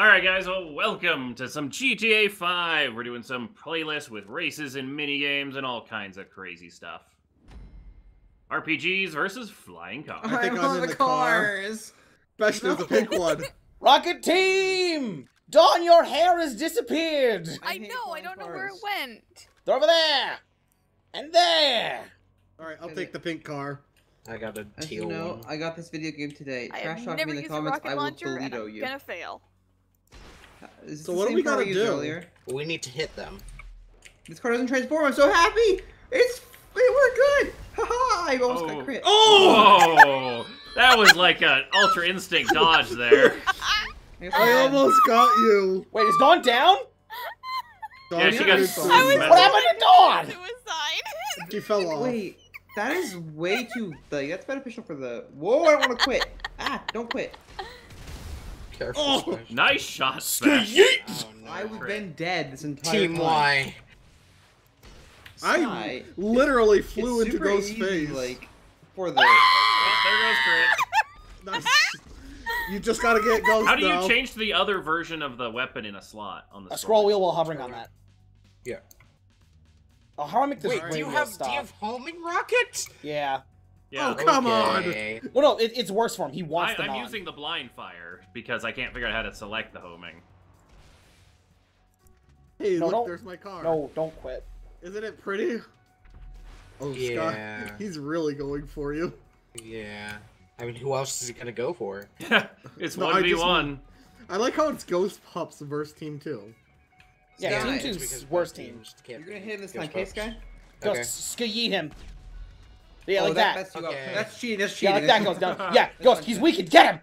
Alright guys, well welcome to some GTA 5. We're doing some playlists with races and minigames and all kinds of crazy stuff. RPGs versus flying cars. I think I'm in the cars. Especially the pink one. Rocket team! Dawn, your hair has disappeared! I know, I don't know where it went. They're over there! And there! Alright, I'll take the pink car. I got a teal one. No, I got this video game today. Trash talk me in the comments, I will Dorito you. I'm gonna fail. So what do we gotta do? Earlier? We need to hit them. This car doesn't transform. I'm so happy. It worked good. Haha! I almost got crit. Oh! That was like an Ultra Instinct dodge there. I almost got you. Wait, is Dawn down? Dawn, yeah, she got. What happened to Dawn? Suicide. She fell off. Wait, that is way too. That's beneficial for the. Whoa! I don't want to quit. Ah! Don't quit. Careful, Spesh. Nice shot, Spesh. I would have been dead this entire time. Team Y. I literally flew into Ghost's face. Like, for the... Oh, there goes Crit. Nice. You just gotta get Ghost. How do you change the other version of the weapon in a slot? On the scroll wheel while hovering on that. Yeah. Oh, how do I make this wait, do you have homing rockets? Yeah. Yeah. Oh, come on! Well, no, it's worse for him. He wants them I'm using the blind fire because I can't figure out how to select the homing. Hey, no, look, there's my car. No, don't quit. Isn't it pretty? Oh, yeah. Scott, he's really going for you. Yeah. I mean, who else is he gonna go for? It's 1v1. I like how it's Ghost Pups versus Team 2. Yeah, Team 2's worst team. You're gonna hit him this time, Case Guy? Ghost, yeet him. Yeah, like that. That's cheating. That's cheating. Yeah, like that goes down. Yeah, Ghost. He's weakened. Get him.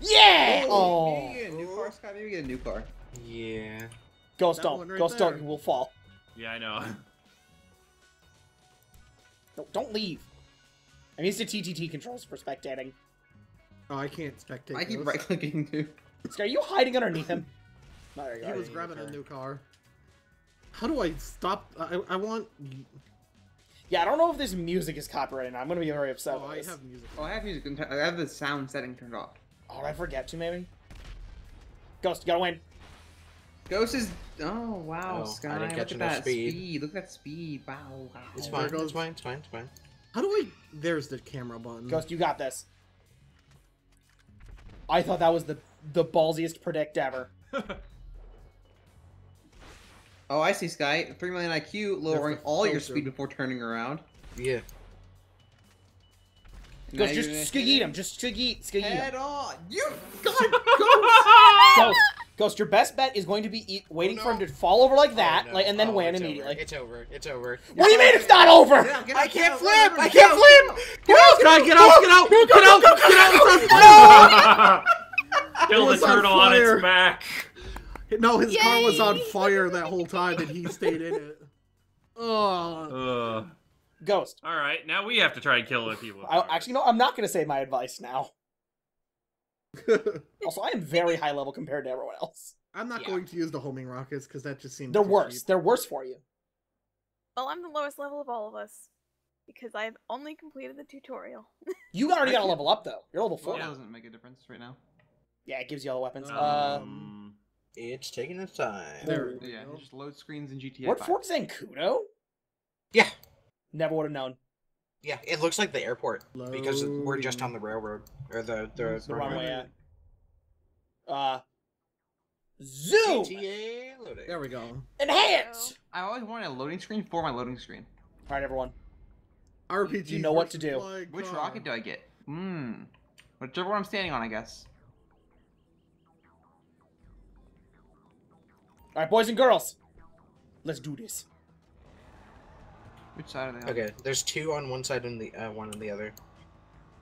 Yeah. Oh. Maybe get a new car, Scott. Maybe get a new car. Yeah. Ghost, don't. Ghost, don't. You will fall. Yeah, I know. No, don't leave. I'm used to TTT controls for spectating. Oh, I can't spectate. I keep right clicking too. Scott, are you hiding underneath him? He was grabbing a new car. How do I stop? I want. Yeah, I don't know if this music is copyrighted. I'm gonna be very upset. Oh, I have music. Oh, I have music. I have the sound setting turned off. Oh, I forget to maybe. Ghost, you gotta win. Ghost is. Oh wow, Sky, look at that speed. Look at that speed. Wow, wow. It's fine. It's fine. It's fine. It's fine. How do I? There's the camera button. Ghost, you got this. I thought that was the ballsiest predict ever. Oh, I see, Sky. 3 million IQ, lowering all your speed before turning around. Yeah. Ghost, just ski-eat him. Just ski-eat him. Head on. You got Ghost. Ghost, your best bet is going to be waiting for him to fall over like that, and then win immediately. Over. It's over. It's over. What do you mean it's not over? I can't flip. I can't flip. Get out. Sky, get out. Get out. Get out. Get out. Kill the turtle on its back. No, his car was on fire that whole time, and he stayed in it. Oh. Ghost. All right, now we have to try and kill a few people. Actually, no, I'm not going to say my advice now. Also, I am very high level compared to everyone else. I'm not going to use the homing rockets, because that just seems they're worse. Cheap. They're worse for you. Well, I'm the lowest level of all of us, because I've only completed the tutorial. You already got to level up, though. You're level 4. Well, that doesn't make a difference right now. Yeah, it gives you all the weapons. It's taking its time. There, yeah, just load screens in GTA. What, Fort Zancudo? Yeah. Never would have known. Yeah, it looks like the airport because we're just on the railroad or the runway. Yeah. Zoom. GTA loading. There we go. Enhance. I always wanted a loading screen for my loading screen. All right, everyone. RPG. You know what to do. Which rocket do I get? Whichever one I'm standing on, I guess. All right, boys and girls, let's do this. Which side are they on? Okay, there's 2 on one side and the one on the other.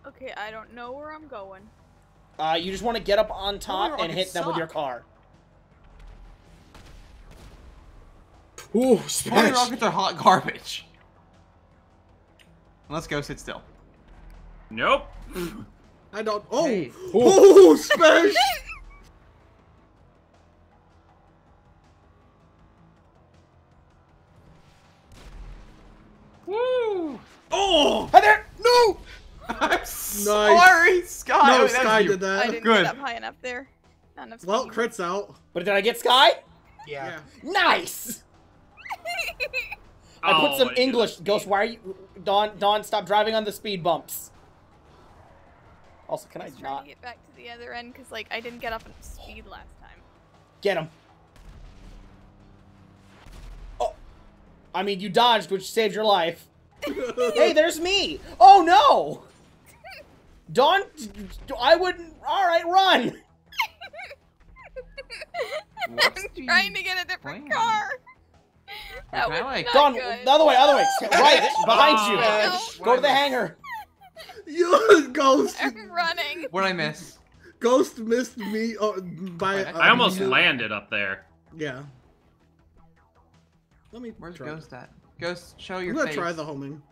Okay, I don't know where I'm going. You just want to get up on top and hit them with your car. Ooh, Spesh! Rockets are hot garbage. Let's go sit still. Nope. I don't. Oh, hey. Oh, Spesh! Oh! Hi there! No! I'm sorry, Scott. No, Sky did that. I didn't get up high enough there. Well, crit's out. But did I get Sky? Yeah. Nice! I put some English. Ghost, why are you... Dawn, stop driving on the speed bumps. Also, can I not... trying to get back to the other end, because, like, I didn't get up on speed last time. Get him. Oh. I mean, you dodged, which saved your life. Hey, there's me! Oh, no! Dawn, I wouldn't... Alright, run! I'm trying to get a different car. That was like Dawn, good. The other way, other way. Right, behind you. No. Go to the hangar. You, Ghost. I'm running. What'd I miss? Ghost missed me by... I almost landed up there. Yeah. Let me... Where's Ghost at? Ghost, show your face. I'm gonna try the homing.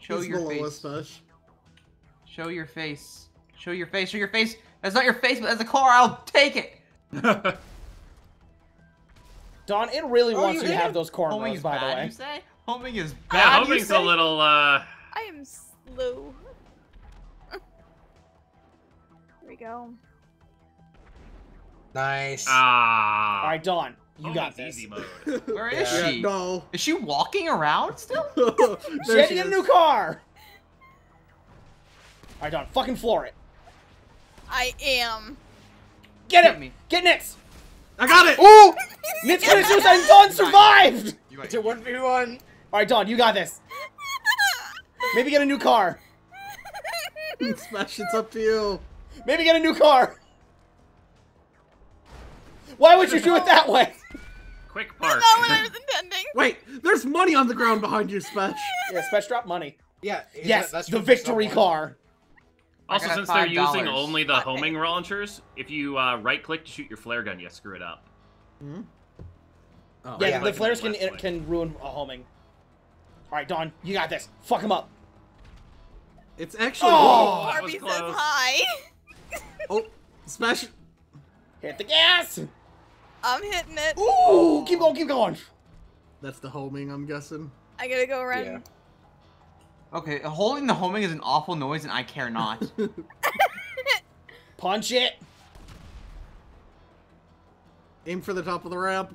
Show your face. Show your face. Show your face. Show your face. That's not your face, but that's a car. I'll take it. Dawn, it really wants you to have those cornrows, by the way. You say? Homing is bad, yeah, homing's a little, I am slow. Here we go. Nice. Ah. Alright, Dawn, you got this. Easy mode. Where is she? No. Is she walking around still? She's getting a new car! Alright, Dawn, fucking floor it. I am. Get him! Me. Get Nitz! I got it! Ooh! Nitz got a suicide and Dawn survived! It's a 1v1. Alright, Dawn, you got this. Maybe get a new car. Spesh, it's up to you. Maybe get a new car. Why would you do it that way? Quick park. That's not what I was intending. Wait, there's money on the ground behind you, Spesh. Yeah, Spesh dropped money. Yeah. Yes, that's the victory car. Also, since they're using only the homing launchers, if you right-click to shoot your flare gun, you screw it up. Mm-hmm. Oh, yeah, the flares can ruin a homing. All right, Dawn, you got this. Fuck him up. It's actually... Oh, Barbie says hi. Oh, smash. Hit the gas. I'm hitting it. Ooh, keep going, keep going. That's the homing, I'm guessing. I gotta go around. Yeah. Okay, holding the homing is an awful noise, and I care not. Punch it. Aim for the top of the ramp.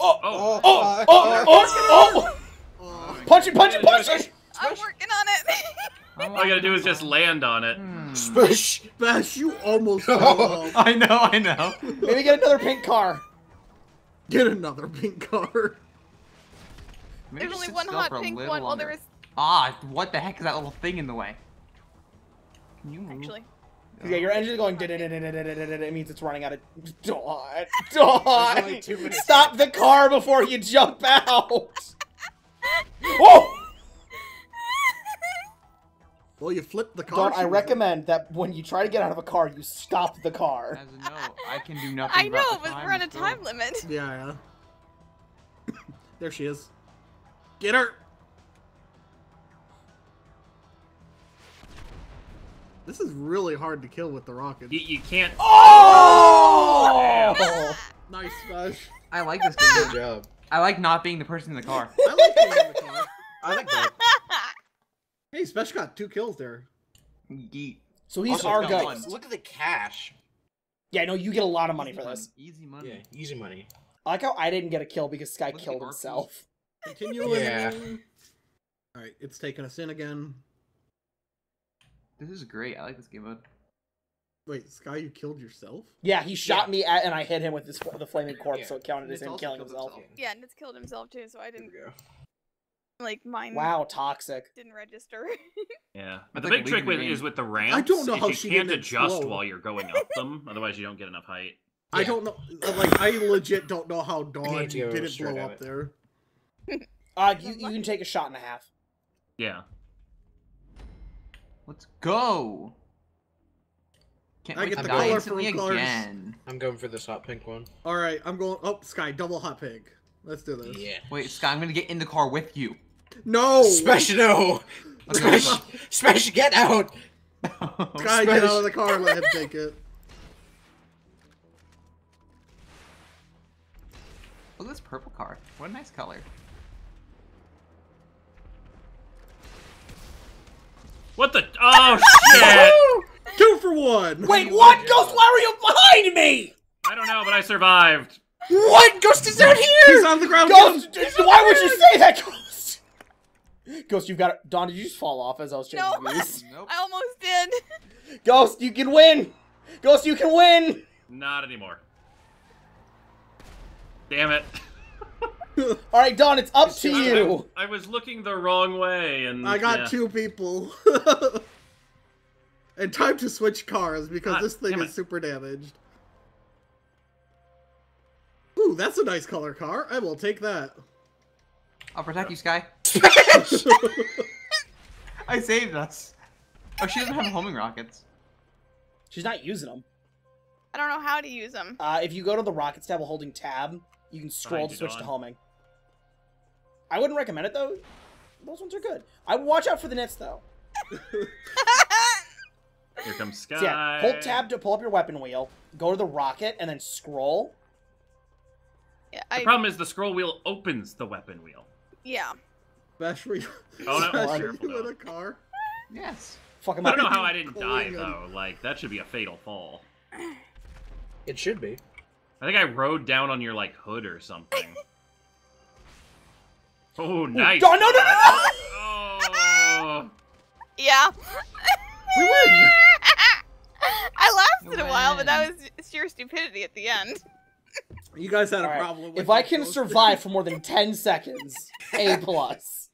Oh! Oh! Oh! Oh! Oh! Oh! Punch it! Punch it! Punch it! I'm working on it. All I gotta do is just land on it. Spesh! Spesh! You almost fell off. I know! I know. Maybe get another pink car. Get another pink car. There's only one hot pink one while there is... Ah, what the heck is that little thing in the way? Can you move? Actually. Yeah, your engine is going... It means it's running out of... Dawn! Dawn! Stop the car before you jump out! Whoa! Well, you flipped the car. Dawn, I recommend that when you try to get out of a car, you stop the car. No, I can do nothing. I know, but we're on a time limit. Yeah, yeah. There she is. Get her! This is really hard to kill with the rocket. You can't. Oh! Nice, Spesh. I like this game. Good job. I like not being the person in the car. I like being in the car. I like that. Hey, Spesh got 2 kills there. Yeet. So he's also, our guy. Look at the cash. Yeah, no, you get a lot of money for this. Easy money. Yeah, easy money. I like how I didn't get a kill because Sky killed himself. Continuing. Yeah. Alright, it's taking us in again. This is great. I like this game mode. Wait, Sky, you killed yourself? Yeah, he shot me at, and I hit him with his, the flaming corpse, so it counted as him killing himself. Yeah, and it's killed himself too, so I didn't like mine. Wow, toxic. Didn't register. Yeah, but the big trick is with the ramps. I don't know how she can't adjust while you're going up them. Otherwise, you don't get enough height. I don't know. Like, I legit don't know how Dawn didn't blow up there. You can take a shot and a half. Yeah. Let's go. Can't wait to die instantly again. I'm going for this hot pink one. All right, I'm going. Oh, Sky, double hot pink. Let's do this. Yeah. Wait, Sky, I'm gonna get in the car with you. No. Spesh, no. Spesh, Spesh, get out. Sky, get out of the car. Let him take it. Look at this purple car. What a nice color. What the? Oh shit! 2 for one. Wait, what? Ghost, why were you behind me? I don't know, but I survived. What? Ghost is out here. He's on the ground. Ghost, why would you say that, Ghost? Ghost, you've got it. Don, did you just fall off as I was changing views? Nope. I almost did. Ghost, you can win. Ghost, you can win. Not anymore. Damn it. All right, Don, it's up to you. I was looking the wrong way, and I got two people. And time to switch cars because this thing is super damaged. Ooh, that's a nice color car. I will take that. I'll protect you, Sky. I saved us. Oh, she doesn't have homing rockets. She's not using them. I don't know how to use them. If you go to the rockets tab while holding tab, you can scroll to switch to homing. I wouldn't recommend it, though. Those ones are good. I would watch out for the nets, though. Here comes Sky. So yeah, hold tab to pull up your weapon wheel. Go to the rocket and then scroll. Yeah, the problem is the scroll wheel opens the weapon wheel. Yeah. That's where you in a car. Yes. Fucking I don't know how I didn't die, though. Like, that should be a fatal fall. It should be. I think I rode down on your, like, hood or something. Oh, nice. Oh, no, no, no, no! Oh. Yeah. We win! I lasted a while, but that was sheer stupidity at the end. You guys had a problem with I can survive for more than 10 seconds, A+.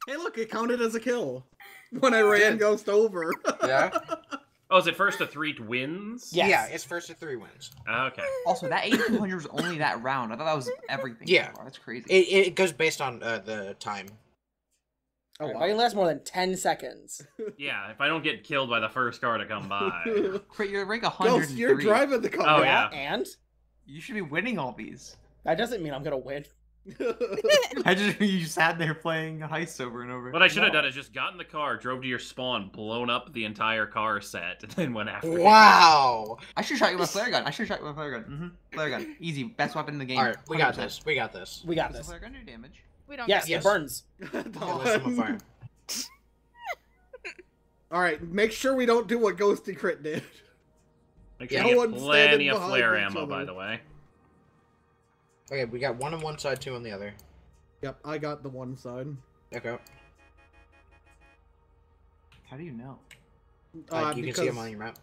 Hey, look, it counted as a kill when I ran Ghost over. Yeah. Oh, is it first to three wins? Yes. Yeah, it's first to three wins. Okay. Also, that 8200 was only that round. I thought that was everything. Yeah. So that's crazy. It goes based on the time. Oh, wow. I can last more than 10 seconds. Yeah, if I don't get killed by the first car to come by. You're rank 103. Ghost, you're driving the car. Oh, yeah. And? You should be winning all these. That doesn't mean I'm going to win. You sat there playing heists over and over. What I should have done is just got in the car, drove to your spawn, blown up the entire car set, and then went after you. I should have shot you with a flare gun. I should have shot you with a flare gun. Mm-hmm. Flare gun. Easy. Best weapon in the game. All right. We got this. We got this. We got this. Flare gun do damage. We don't it burns. All right. Make sure we don't do what Ghosty Crit did. Make sure you get plenty of flare ammo, by the way. Okay, we got one on one side, two on the other. Yep, I got the one side. Okay. How do you know? You can see them on your map.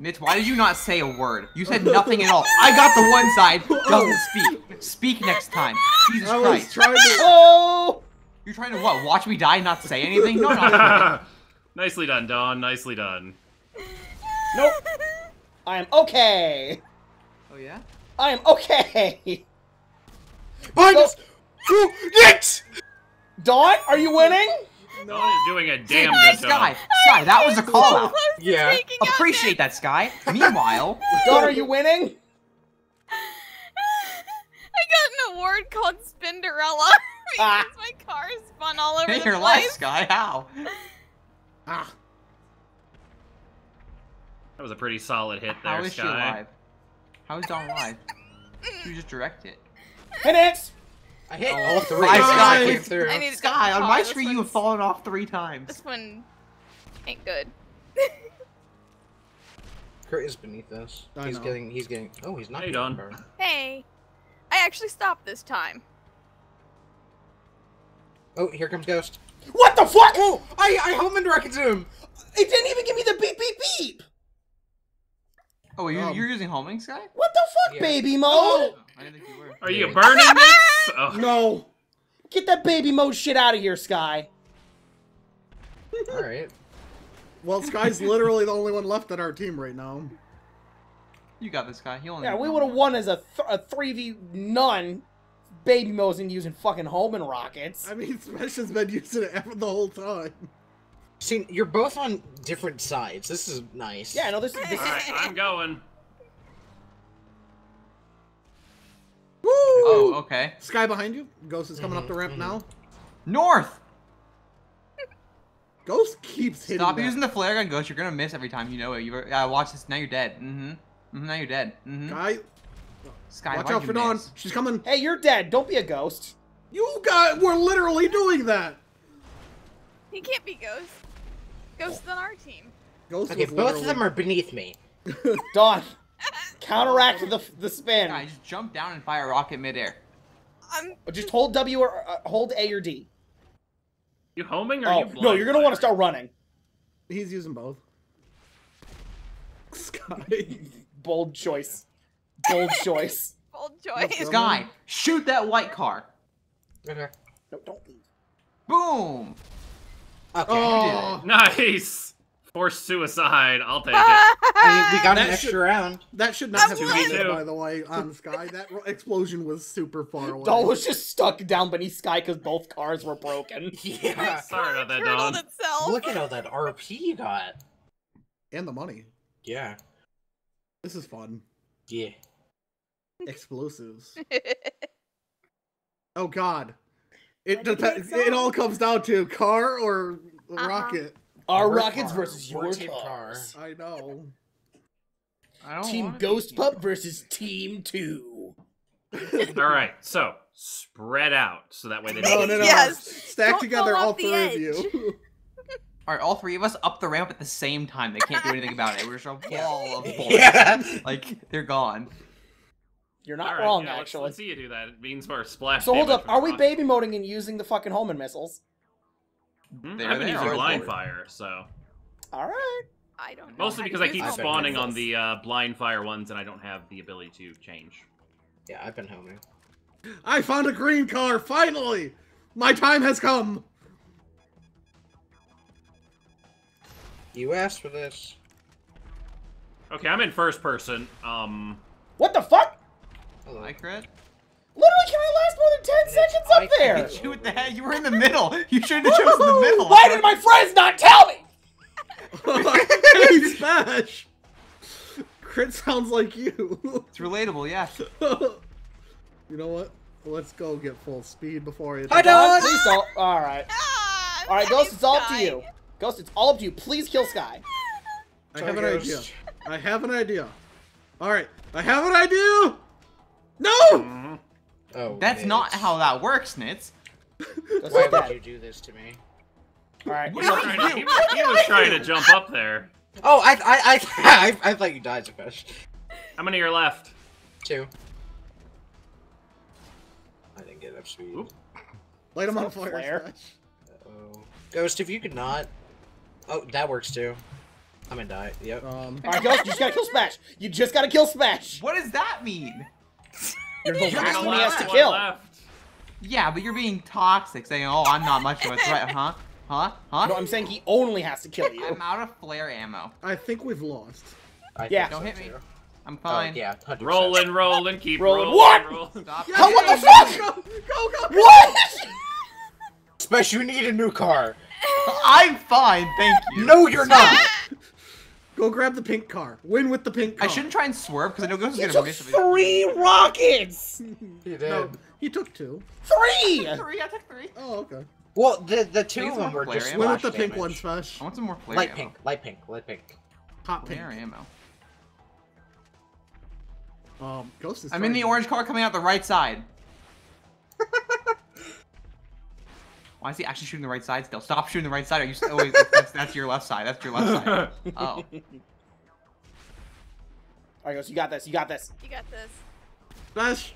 Nitz, why did you not say a word? You said nothing at all. I got the one side, doesn't speak. Speak next time. Jesus Christ. Trying to... Oh! You're trying to what? Watch me die and not say anything? No, no. Nicely done, Don. Nicely done. Nope. I am okay. Oh, yeah? I am okay. Minus two hits! Dawn, are you winning? No. Dawn is doing a damn good job. Sky, that was a call out. Yeah. Appreciate that, Sky. Meanwhile, Dawn, are you winning? I got an award called Spinderella because my car spun all over the place. Life, Sky. How? Ah. That was a pretty solid hit there, Sky. How is she alive? How is Dawn alive? You just direct it. Hit it! I hit all three. I Sky, on my screen you have fallen off 3 times. This one ain't good. Kurt is beneath us. He's getting... Oh, he's not Dawn. Hey. I actually stopped this time. Oh, here comes Ghost. What the fuck? Oh, I home and rockets him. It didn't even give me the beep, beep, beep. Oh, wait, you're using homing, Sky? What the fuck, baby mode? Oh, I didn't think you were. Are you burning this? Oh. No. Get that baby mode shit out of here, Sky. All right. Well, Sky's literally the only one left on our team right now. You got this, Sky. Yeah, we would have won as a 3v0 baby mode's and using fucking homing rockets. I mean, Spesh has been using it the whole time. See, you're both on different sides. This is nice. Yeah, no, this is... Alright, I'm going. Woo! Oh, okay. Sky behind you. Ghost is coming up the ramp now. North! Ghost keeps hitting Stop using the flare gun, Ghost. You're gonna miss every time. You know it. Watch this. Now you're dead. Now you're dead. Sky, watch out for Dawn. She's coming. Hey, you're dead. Don't be a ghost. You guys were literally doing that. He can't be Ghost. Ghost's on our team. Ghost okay, both of them are beneath me. Dawn, counteract the spin. Guys, just jump down and fire a rocket midair. Just hold W or hold A or D. You homing or you blind? No, you're gonna want to start running. He's using both. Sky. Bold choice. Bold choice. Bold choice. Sky, shoot that white car. Okay. No, don't leave. Boom. Okay. Oh, nice. Forced suicide. I'll take it. I mean, we got that an extra round. That should not have been, by the way, on Sky. That explosion was super far away. Doll was just stuck down beneath Sky because both cars were broken. Yeah. Sorry about that, Doll. Look at how that RP you got. And the money. Yeah. This is fun. Yeah. Explosives. Oh, God. It all comes down to car or rocket. Our rockets versus your cars. I know. Team Ghost Pup versus Team 2. Alright, so spread out so that way they don't. No, no, no. Stack together all three of you. Alright, all three of us up the ramp at the same time. They can't do anything about it. We're just a wall of bullets. Yeah. Like, they're gone. You're not wrong, yeah, actually. Let's see you do that. It means we're splash. So hold up. Are we baby moding and using the fucking Holman missiles? I've been using blind fire, so. All right. I don't know. Mostly because I keep spawning on the blind fire ones, and I don't have the ability to change. Yeah, I've been homing. I found a green car finally. My time has come. You asked for this. Okay, I'm in first person. What the fuck? Like red? Literally, can I last more than 10 seconds up there? You, what the heck? You were in the middle. You should have chosen the middle. Why did my friends not tell me? Hey, Smash. Crit sounds like you. It's relatable, yeah. You know what? Let's go get full speed before I don't. Please don't. All right. All right, Ghost. It's all up to you. Ghost, it's all up to you. Please kill Sky. I have an idea. I have an idea. All right. I have an idea. No! Oh, that's not how that works, Nitz. Why would you do this to me? Alright, he was trying to jump up there. Oh, I thought you died, Spesh. How many are left? 2. I didn't get up speed. Oop. Light him on fire. Uh-oh. Ghost, if you could not. Oh, that works too. I'm gonna die. Yep. Alright, Ghost, you just gotta kill Spesh. You just gotta kill Spesh. What does that mean? You're the last one he has to kill. Yeah, but you're being toxic, saying, "Oh, I'm not much of a threat, huh? Huh? Huh?" No, I'm saying he only has to kill you. I'm out of flare ammo. I think we've lost. Yeah, don't hit me. I'm fine. Yeah, rolling, rolling, keep rolling. What? Stop. Yeah, oh, what the fuck? Go, go, go! What? Spesh, you need a new car. I'm fine, thank you. No, you're not. Go grab the pink car. Win with the pink car. I shouldn't try and swerve because I know Ghost is going to miss me. He took 3 rockets! He did. No, he took 2. 3! I took 3, I took 3. Oh, okay. Well, the 2 of them were just win with the pink one, Spesh. I want some more flare ammo. Pink, light pink, light pink. Hot pink. Flare ammo. Ghost is I'm in the orange car coming out the right side. Why is he actually shooting the right side still? Stop shooting the right side. Are you still always, that's your left side. That's your left side. Oh. Alright, Ghost, you got this. You got this. You got this. Smash.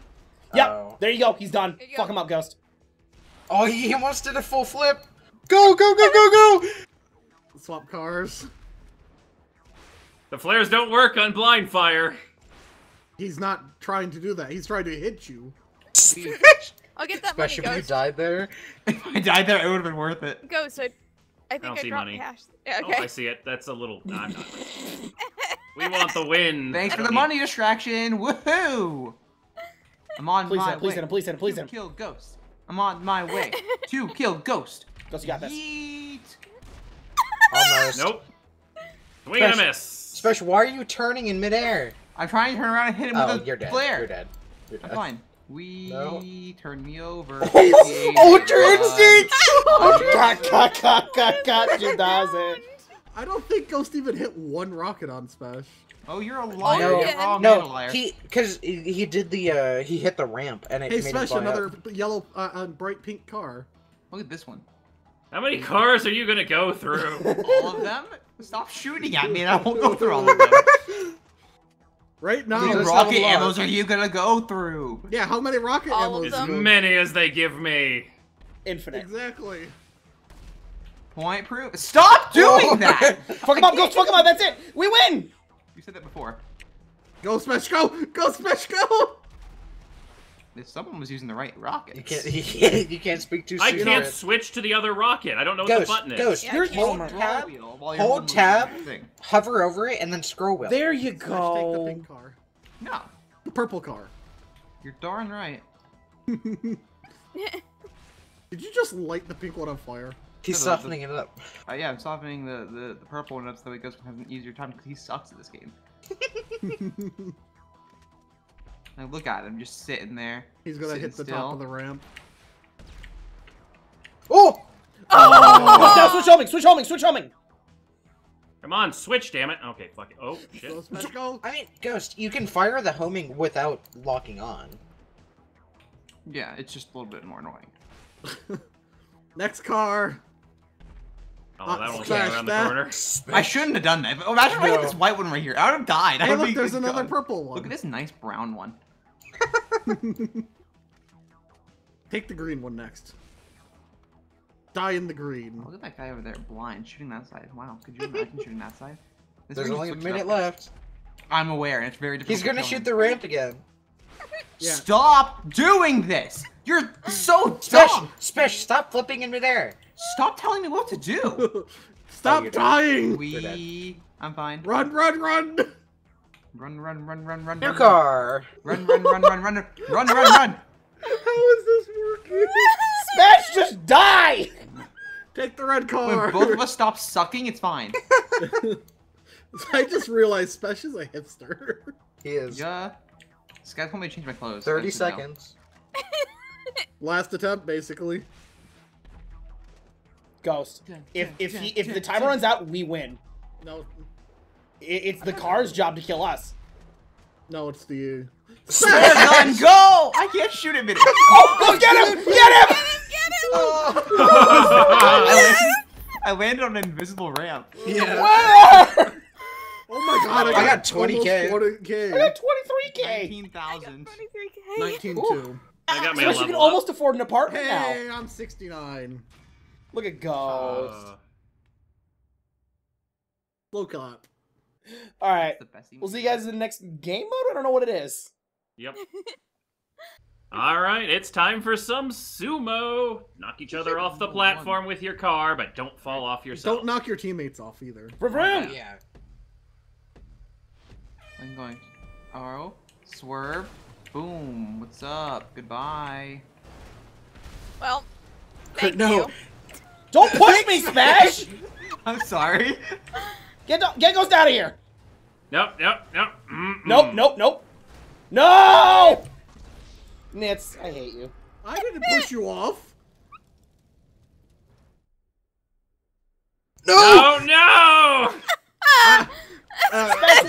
Yep. There you go. He's done. Fuck him up, Ghost. Oh, he almost did a full flip. Go, go, go, go, go. Swap cars. The flares don't work on blind fire. He's not trying to do that. He's trying to hit you. I'll get that Especially money, Ghost. If you died there. If I died there, it would have been worth it. Ghost, I think I dropped cash. Yeah, okay. Oh, I see it. That's a little... No, I'm not. We want the win. Thanks for the money distraction. Woohoo! I'm on my way. Please hit him, please hit him, please hit him. Kill Ghost. I'm on my way to kill Ghost. Ghost, you got this. Yeet. Almost. Nope. Swing and a miss. Special, why are you turning in midair? I'm trying to turn around and hit him with a flare. You're dead. You're dead. I'm fine. Turn me over. Ultra instinct! She does it. I don't think Ghost even hit 1 rocket on Spesh. Oh, you're a liar. No, because he did the he hit the ramp and it made him fly up. Hey, Spesh, another yellow, bright pink car. Look at this one. How many cars are you gonna go through? All of them? Stop shooting at me and I won't go through all of them. Right now, how many rocket ammo are you gonna go through? Yeah, how many rocket ammo? As many as they give me. Infinite. Exactly. Point proof. Stop doing that! Fuck him up, Ghost, fuck him up, that's it! We win! You said that before. Go, Spesh, go! Go, Spesh, go! If someone was using the right rocket. You can't speak too soon. I can't switch to the other rocket. I don't know what the button is. Ghost, yeah, hold tab, hover over it, and then scroll wheel. There you go. Take the pink car. No. The purple car. You're darn right. Did you just light the pink one on fire? He's softening it up. Yeah, I'm softening the purple one up so that Ghost has an easier time because he sucks at this game. Now look at him, just sitting there. He's gonna hit the top of the ramp. Oh! Oh! Now switch homing! Switch homing! Switch homing! Come on, switch, damn it! Okay, fuck it. Oh shit! I mean, Ghost, you can fire the homing without locking on. Yeah, it's just a little bit more annoying. Next car. Oh, that one came around the corner. I shouldn't have done that. Imagine if I hit this white one right here. I would have died. Hey, look, there's another purple one. Look at this nice brown one. Take the green one next. Die in the green. Look at that guy over there, blind, shooting that side. Wow, could you imagine shooting that side? There's only a minute left. I'm aware, and it's very difficult. He's gonna shoot the ramp again. Yeah. Stop doing this! You're so dumb! Spesh, stop flipping into there! Stop telling me what to do! Stop dying! I'm fine. Run, run, run! Run, run, run, run, run, run. Car! Run, run, run, run, run, run, run, run! How is this working? Spesh, just die! Take the red car! When both of us stop sucking, it's fine. I just realized Spesh is a hipster. He is. Yeah. This guy told me to change my clothes. 30 seconds. Last attempt, basically. Ghost. If the timer runs out, we win. No. It's the car's job to kill us. No, it's the... Spesh! Go! I can't shoot him in it. Oh, go get him! Get him! Get him! I landed on an invisible ramp. Yeah. Oh my god, I got 20K. 40K. I got 23K. 19,000. 23K. 19,2. I got my level. You can almost afford an apartment now. Hey, I'm 69. Look at Ghost. Look up. All right. We'll see you guys in the next game mode. I don't know what it is. Yep. All right, it's time for some sumo. Knock each other off the platform with your car, but don't fall off yourself. Don't knock your teammates off either. Vroom! Yeah. I'm going arrow, swerve, boom, what's up, goodbye. Well, thank you. Don't push me, Spesh! I'm sorry. Get Ghost out of here! Nope. Mm-mm. Nope. No! Nitz, I hate you. I didn't push you off. No! No! Spesh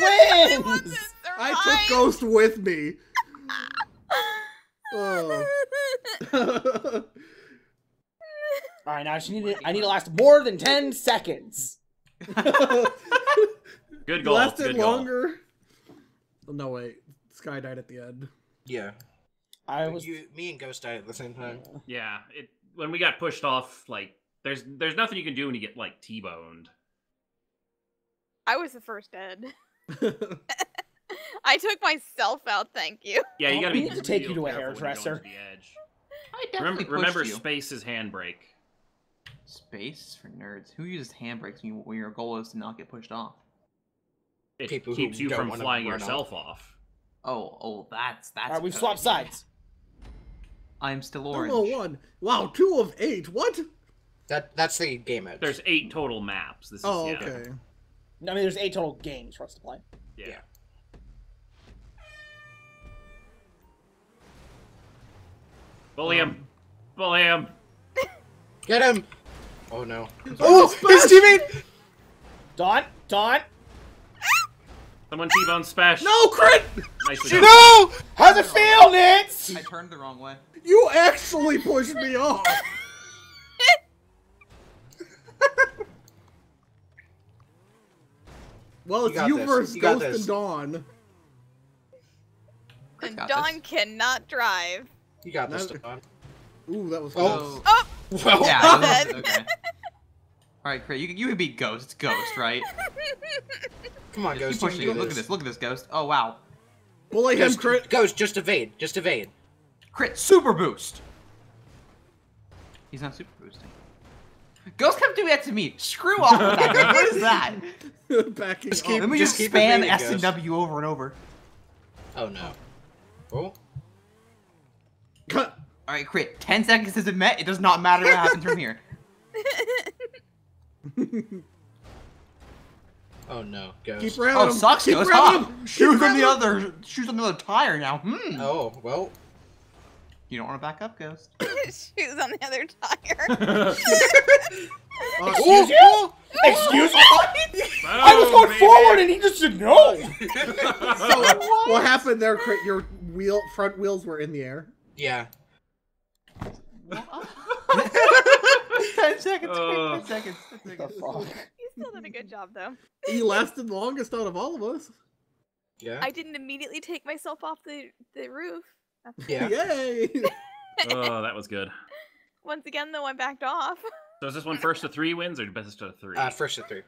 wins! I took Ghost with me. All right, now I need to last more than 10 seconds. Good goal. Lasted longer. Goal. No wait, Sky died at the end. Yeah, me and Ghost died at the same time. Yeah, when we got pushed off, like there's nothing you can do when you get like T-boned. I was the first dead. I took myself out, thank you. Yeah, you gotta be. We need to take you to a hairdresser. Remember space is handbrake. Space for nerds. Who uses handbrakes when your goal is to not get pushed off? It keeps you from flying yourself off. Oh, that's. All right, we've swapped sides. I'm still orange. 1. Wow, 2 of 8. What? That's the game mode. There's 8 total maps. This is, oh, okay. Yeah. I mean, there's 8 total games for us to play. Yeah. Bully him! Bully him! Get him! Oh no. Oh! His teammate! Don! Someone T-bone Spesh. No, crit! Nicely done. No! How's it feel, Nitz? I turned the wrong way. You actually pushed me off. Well, it's you versus Ghost and Dawn. And Dawn cannot drive. You got this, Dawn. Ooh, that was close. Oh! Well, yeah, okay. Alright, Crit, you can beat Ghost. It's Ghost, right? Come on, Ghost. Keep pushing. Look at this, Ghost. Oh, wow. Bully him, Crit. Ghost, just evade. Just evade. Crit, super boost. He's not super boosting. Ghost, come do that to me. Screw off of that. What is that? Backing just keep, just spam S and W over and over. Oh, no. Oh. Cut. All right, Crit. 10 seconds isn't met. It does not matter what happens from here. Oh no, Ghost. Keep round. Oh, sucks, Ghost. Huh? Shoes on the other tire now. Hmm. Oh well. You don't want to back up, Ghost. Shoes on the other tire. Excuse me. Excuse me. I was going forward and he just said no. So what happened there, Crit? Your front wheels were in the air. Yeah. 10 seconds, Crit. 10 seconds. 10 seconds. You still did a good job, though. He lasted the longest out of all of us. Yeah. I didn't immediately take myself off the roof. Yeah. Yay! Oh, that was good. Once again, though, I backed off. So is this one first to three wins or best to three? First to three.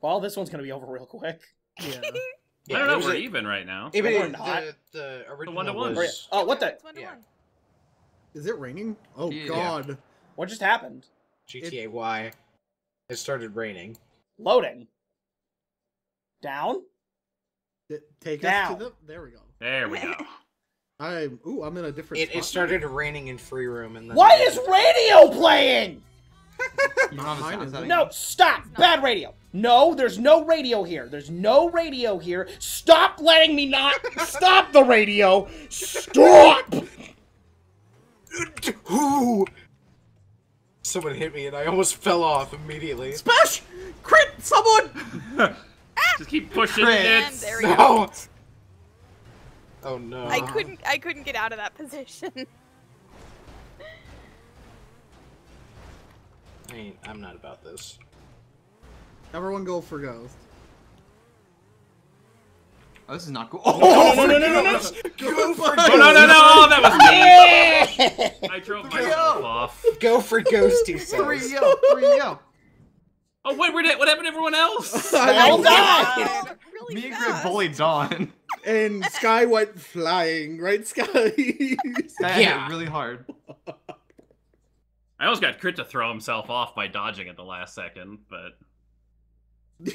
Well, this one's gonna be over real quick. Yeah. Yeah, I don't know. We're even right now. Even we're not. The original 1-1. Was... Oh, what the? It's 1-1. Yeah. Is it raining? Oh yeah. God! What just happened? GTA Y. It started raining. Loading. Down. Take down. Us to the. There we go. There we go. I'm in a different spot. It started raining in free room and then why is radio playing? No, stop! Bad radio! No, there's no radio here. There's no radio here. Stop letting me not stop the radio! Stop! Who? Someone hit me and I almost fell off immediately. Spesh! Crit! Someone! Just keep pushing it. There we go. Oh no. I couldn't get out of that position. I mean, I'm not about this. Everyone go for Ghost. Oh, this is not cool. Oh, no, for Ghost. Oh, no, that was me. I drove myself off. Go for Ghost, he says. Free yo. Oh, wait, what happened to everyone else? I died. Me and Crit bullied Dawn. And Sky went flying, right, Sky? Yeah, really hard. I almost got Crit to throw himself off by dodging at the last second, but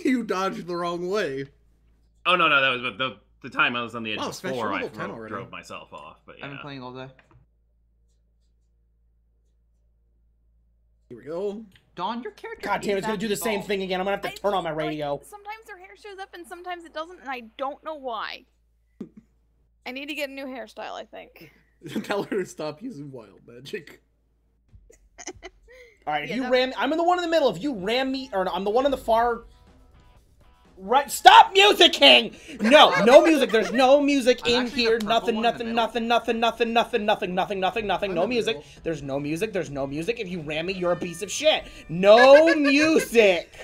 you dodged the wrong way. Oh no, that was the time I was on the edge of the floor. I drove myself off, but yeah. I've been playing all day. Here we go. Dawn, your character. God damn, it's gonna do the same thing again. I'm gonna have to turn on my radio. Like, sometimes her hair shows up and sometimes it doesn't, and I don't know why. I need to get a new hairstyle, I think. Tell her to stop using wild magic. Alright, yeah, I'm in the one in the middle. If you ram me, or no, I'm the one in the far right. Stop musicking! No, no music. There's no music in here. Nothing. No music. There's no music. If you ram me, you're a piece of shit. No music.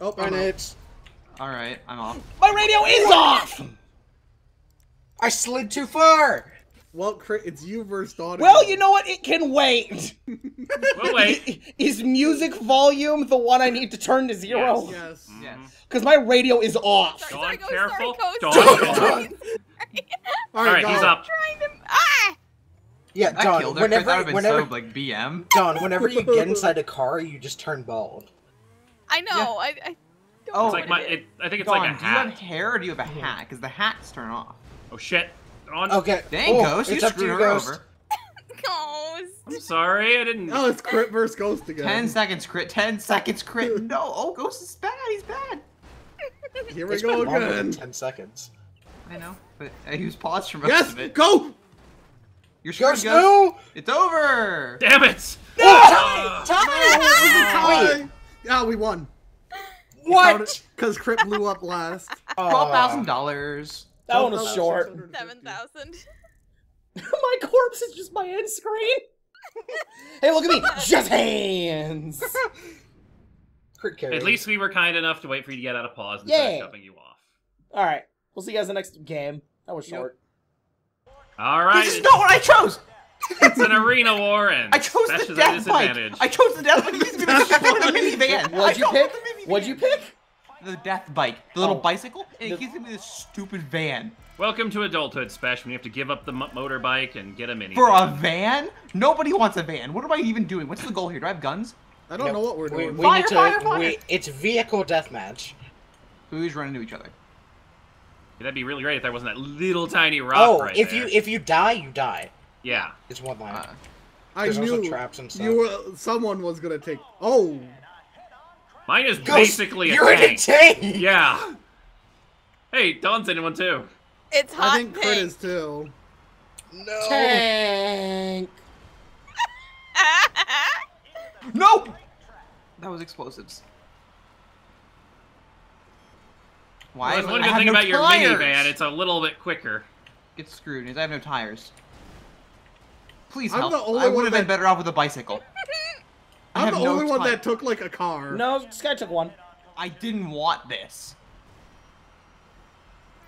Open it. All right, I'm off. My radio is off. I slid too far. Well, it's you versus Dawn. Well, you know what? It can wait. We'll wait. Is music volume the one I need to turn to zero? Yes. Yes. Because my radio is off. Dawn, careful. Dawn. All right, he's up. Yeah, Dawn. Whenever, like BM. Dawn, whenever you get inside a car, you just turn bald. I know. Yeah. I don't know like I think it's Dawn, like a hat. Do you have hair or do you have a hat? Because the hats turn off. Oh shit. On. Okay. Dang, Ghost, you screwed her over. Ghost. I'm sorry, I didn't. Oh, it's Crit versus Ghost again. 10 seconds, Crit. 10 seconds, Crit. No. Oh, Ghost is bad. He's bad. Here we go again. 10 seconds. I know, but he was paused for most of it. Go. You're screwed, Ghost. No. It's over. Damn it. No. Tie. Oh, we won. What? Because Crit blew up last. $12,000. That one was short. 7,000. My corpse is just my end screen. Hey, look at me! Just hands! Crit carry. At least we were kind enough to wait for you to get out of pause and start jumping you off. Alright. We'll see you guys in the next game. That was short. Alright. This is not what I chose! It's an arena war, and I chose the death bike! I chose the death bike! He's gonna step on the minivan! What'd you pick? What'd you pick? The death bike. The little bicycle, and it keeps me in this stupid van. Welcome to adulthood, Spesh, when you have to give up the motorbike and get a minivan. For a van? Nobody wants a van. What am I even doing? What's the goal here? Do I have guns? I don't know what we're doing. We need to, it's vehicle deathmatch. We always run into each other. That'd be really great if there wasn't that little tiny rock right there. Oh, if you die, you die. Yeah. It's one line. I knew traps and stuff. Someone was gonna take... Oh! Mine is basically a tank. You're in a tank! Yeah. Hey, Dawn's in one too. It's hot. I think Crit is too. No. Tank. No! That was explosives. Why? Well, one good thing about your minivan, it's a little bit quicker. Get screwed, because I have no tires. Please help. I would have been better off with a bicycle. I'm the only one that took, like, a car. No, this guy took one. I didn't want this.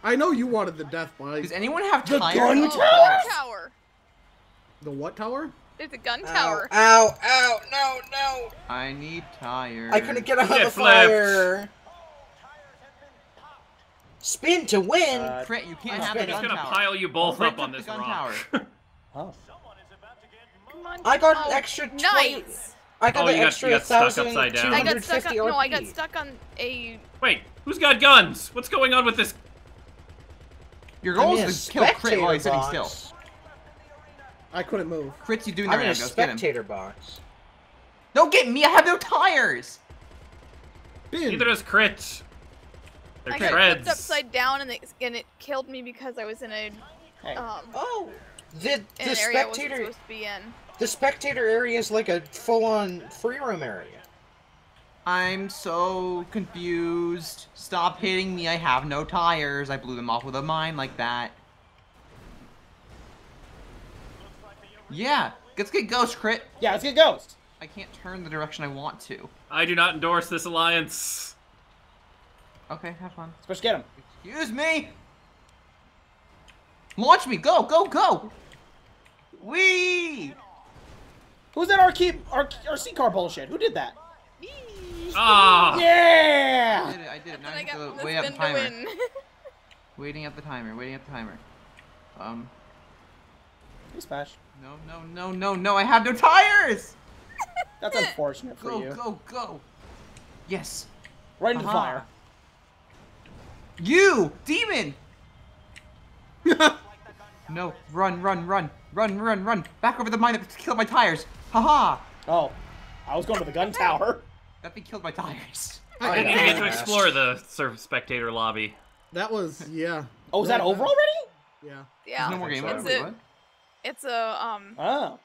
I know you wanted the death bike. Does anyone have tires? The gun tower? The what tower? There's a gun tower. Ow, ow, no, no. I need tires. I couldn't get out of the fire. Spin to win. Crit, you can't have the gun tower. I'm just going to pile you both up on this rock. Oh. I got an extra 20. I got an extra 1,250 RP. I got stuck on a... Wait, who's got guns? What's going on with this? Your goal is to kill Crit while he's sitting still. I couldn't move. Crit, you do not have a spectator box. Don't get me, I have no tires! Bin. Neither does Crit. They're treads. I got flipped upside down and it killed me because I was in a... Oh! The spectator... I wasn't supposed to be in. The spectator area is like a full-on free roam area. I'm so confused. Stop hitting me, I have no tires. I blew them off with a mine like that. Yeah, let's get Ghost, Crit. Yeah, let's get Ghost. I can't turn the direction I want to. I do not endorse this alliance. Okay, have fun. Let's get him. Excuse me! Launch me, go, go, go! Whee! Who's that RC car bullshit? Who did that? Ah! Yeah! I did it. Now I have to wait at the timer. Waiting at the timer. Hey, Spesh. No, I have no tires! That's unfortunate for you. Go. Yes. Right into the fire. You! Demon! No, run. Back over the mine that killed my tires. Haha! Oh, I was going to the gun tower. That thing killed my tires. I didn't even get to explore the spectator lobby. That was, yeah. Oh, is that over already? Yeah. Yeah. No more game over. Wait, what? It's a, Oh,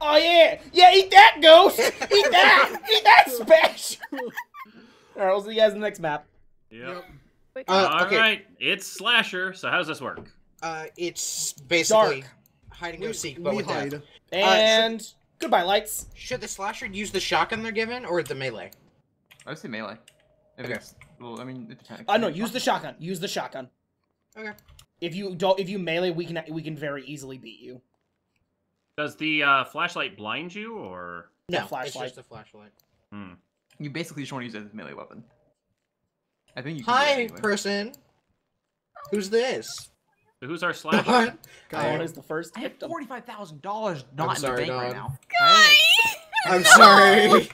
yeah! Yeah, eat that, Ghost! Eat that! Eat that, Spesh! Alright, we'll see you guys in the next map. Yep. Alright, it's Slasher, so how does this work? It's basically... Dark. Hiding and seek, but with that. And... goodbye, lights. Should the Slasher use the shotgun they're given, or the melee? I would say melee. Okay. Well, I mean, it depends. No, use the shotgun. Use the shotgun. Okay. If you don't, if you melee, we can very easily beat you. Does the flashlight blind you, or no? It's just a flashlight. Hmm. You basically just want to use it as a melee weapon. I think you. Can Hi, anyway. Person. Who's this? So who's our Slasher? Dawn is the first. I have $45,000 not in the bank right now. I'm sorry.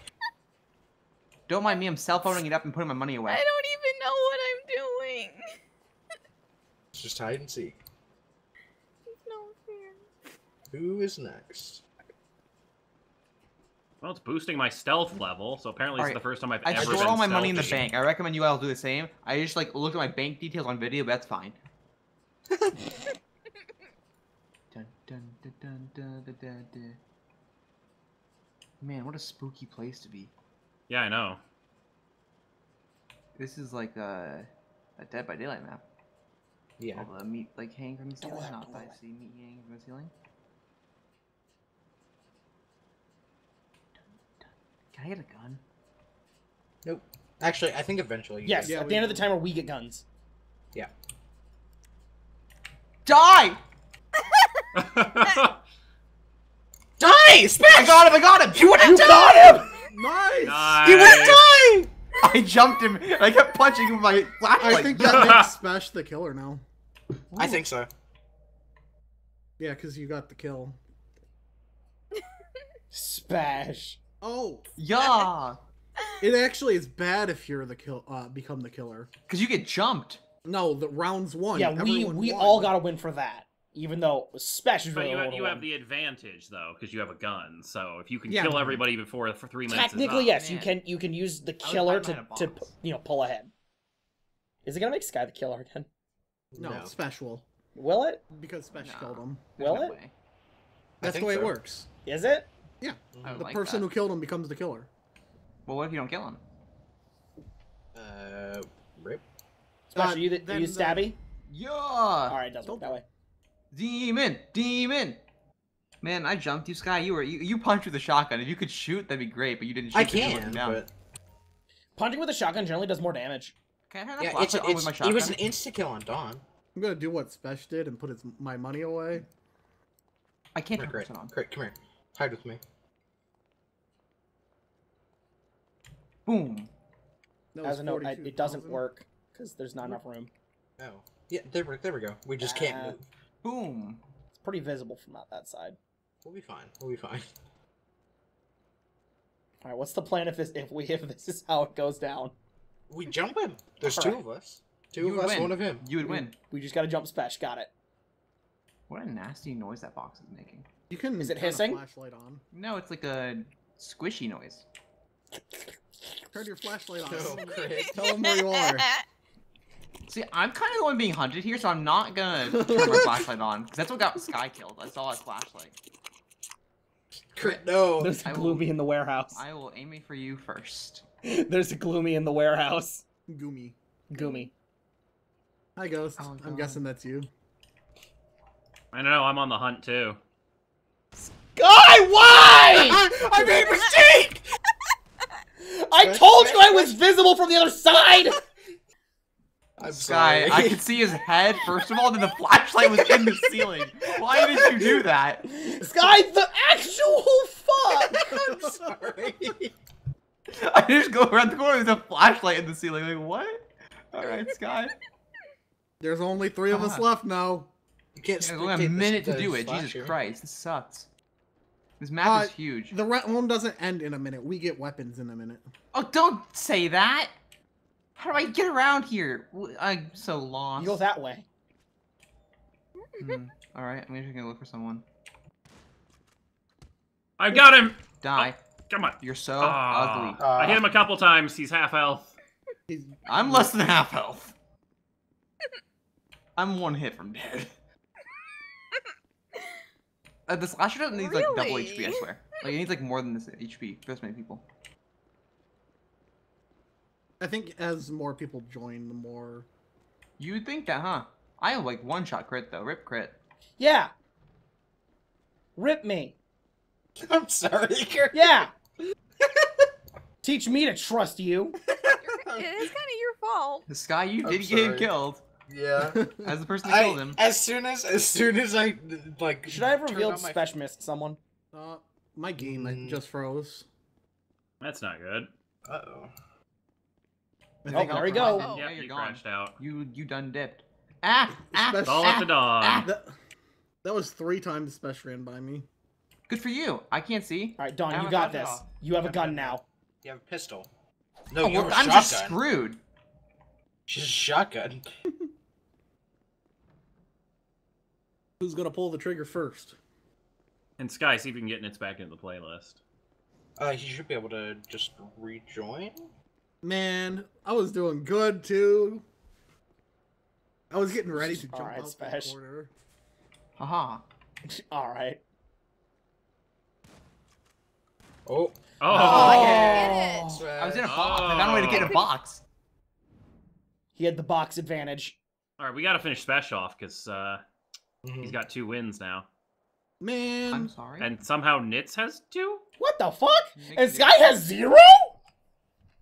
Don't mind me. I'm cell phoning it up and putting my money away. I don't even know what I'm doing. It's just hide and seek. It's not fair. Who is next? Well, it's boosting my stealth level, so apparently it's the first time I've ever been stealthy. I stored all my money in the bank. I recommend you all do the same. I just like looked at my bank details on video, but that's fine. Man, what a spooky place to be. Yeah, I know. This is like a Dead by Daylight map. Yeah. All the meat like hanging from the ceiling, not by meat hanging from the ceiling. Can I get a gun? Nope. Actually, I think eventually. Yes, yeah, at the end of the timer, we get guns. Yeah. Die! Die! Spesh! I got him! You would have got him! Nice! He would have died! I jumped him, and I kept punching him with my flashlight. I think that makes Spesh the killer now. Ooh. I think so. Yeah, because you got the kill. Spesh. Oh, yeah. It actually is bad if you're the become the killer. Because you get jumped. No, the round's won. Yeah, we all got to win for that. Even though Spesh is really But you have the advantage though, because you have a gun. So if you can kill everybody before 3 minutes is up. Technically, yes, man. You can use the killer to pull ahead. Is it gonna make Sky the killer again? No, no. Spesh will. Will it? Because Spesh killed him. Will it? That's the way it works. Is it? Yeah. The person who killed him becomes the killer. Well, what if you don't kill him? Rip. Spesh, are you stabby? Yeah. All right, it doesn't work that way. Demon! Demon! Man, I jumped you, Sky. You punched with a shotgun. If you could shoot, that'd be great, but you didn't shoot. I can, but... Punching with a shotgun generally does more damage. Can I have it was an insta-kill on Dawn. I'm gonna do what Spesh did and put my money away. I can't have it on. Great, come here. Hide with me. Boom. As a note, it doesn't work, because there's not enough room. Oh. Yeah, there we go. We just can't move. Boom. It's pretty visible from out that side. We'll be fine. We'll be fine. All right. What's the plan if this is how it goes down? We jump him. There's two of us. Two of us, one of him. You would win. We just gotta jump Spesh. Got it. What a nasty noise that box is making. You can. Is it hissing? Flashlight on. No, it's like a squishy noise. Turn your flashlight on. Oh, great. Tell them where you are. See, I'm kind of the one being hunted here, so I'm not gonna turn my flashlight on. Because that's what got Sky killed. I saw his flashlight. No. There's a gloomy in the warehouse. I will aim it for you first. There's a gloomy in the warehouse. Goomy. Goomy. Hi, Ghost. Oh, I'm guessing that's you. I know, I'm on the hunt too. Sky, why? I made a mistake! I told you I was visible from the other side! I'm Sky, sorry. I could see his head, first of all, then the flashlight was in the ceiling. Why did you do that? Sky, the actual fuck! I'm sorry. I just go around the corner, there's a flashlight in the ceiling. Like, what? Alright, Sky. There's only 3 of us left now. You can't there's only a minute to do it. Jesus Christ, this sucks. This map is huge. The round doesn't end in a minute. We get weapons in a minute. Oh, don't say that! How do I get around here? I'm so lost. You go that way. Alright, I'm just gonna look for someone. I got him! Die. Oh, come on. You're so ugly. I hit him a couple times. He's half health. I'm less than half health. I'm 1 hit from dead. The slasher doesn't need like double HP, I swear. Like, it needs like more than this HP for this many people. I think as more people join, the more... You would think that, huh? I have, like, 1-shot crit, though. Rip crit. Yeah! Rip me! I'm sorry. Yeah! Teach me to trust you! It is kind of your fault. Sky, you did get him killed. Yeah. As the person that killed him. As soon as I, like... Should I have revealed Spesh missed someone? My game just froze. That's not good. Uh-oh. Oh, there we go. Oh, yeah, you crashed out. You done dipped. That was 3 times Spesh ran by me. Good for you. I can't see. All right, Dawn, you got this. You have a gun now. You have a pistol. No, you have a shotgun. I'm just screwed. Just shotgun. Who's gonna pull the trigger first? And Sky, see if you can get Nitz back into the playlist. He should be able to just rejoin. Man, I was doing good too. I was getting ready to jump out the corner. Haha. All right. Oh. Oh. I was in a box. I found a way to get in a box. He had the box advantage. All right, we got to finish Spesh off because he's got 2 wins now. Man. I'm sorry. And somehow Nitz has 2? What the fuck? And Sky has 0?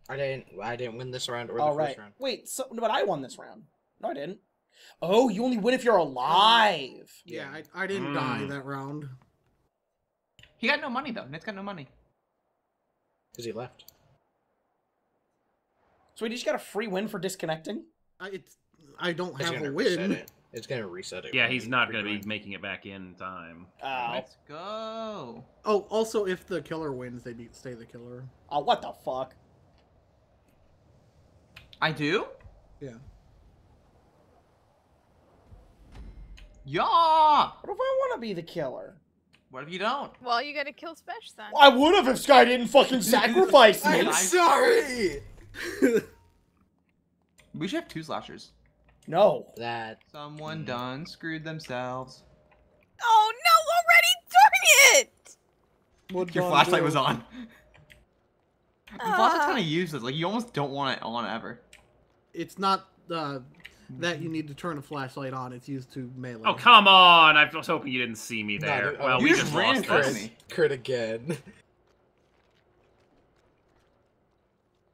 I didn't win this round or the first round. Wait, so but I won this round. No, I didn't. Oh, you only win if you're alive. Yeah, I didn't die that round. He got no money though. Nitz got no money. Because he left. So we just got a free win for disconnecting? I don't have a win. It's going to reset it. Yeah, he's not going to be making it back in time. Let's go. Oh, also, if the killer wins, they stay the killer. Oh, what the fuck? I do? Yeah. Yeah! What if I want to be the killer? What if you don't? Well, you got to kill Spesh then. I would have if Sky didn't fucking sacrifice me. I'm sorry! We should have 2 slashers. No. That someone done screwed themselves. Oh no! Already, darn it! Your flashlight was on. The flashlight's kind of useless. Like you almost don't want it on ever. It's not that you need to turn a flashlight on. It's used to melee. Oh come on! I was hoping you didn't see me there. No, well, we just lost this. Crit again. I